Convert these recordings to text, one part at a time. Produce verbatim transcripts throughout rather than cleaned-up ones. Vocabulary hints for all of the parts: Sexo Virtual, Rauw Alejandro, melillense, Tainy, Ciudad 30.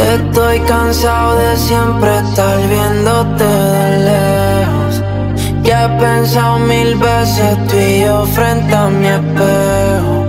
Estoy cansado de siempre estar viéndote de lejos. Ya he pensado mil veces tú y yo frente a mi espejo.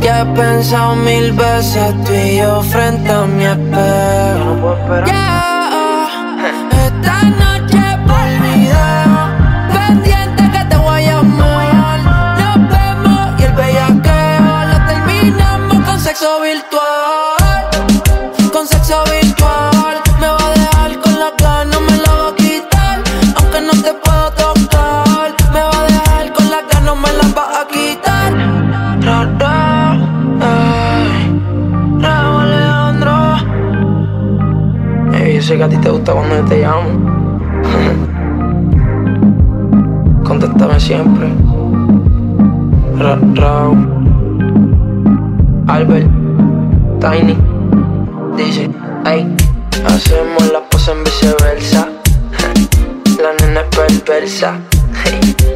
Ya he pensado mil veces tú y yo frente a mi espejo. Yeah, esta noche por video, pendiente que te voy a llamar. Nos vemos y el bellaqueo lo terminamos con sexo virtual. Con sexo virtual me va a dejar con la gana, me la va a quitar. Aunque no te puedo tocar, me va a dejar con la gana, me la va a quitar. Rauw, Rauw Alejandro. Hey, yo sé que a ti te gusta cuando yo te llamo. Contéstame siempre. Ra Rauw, Albert, Tainy. Dice, hey, hacemos las cosas en viceversa. La nena es perversa.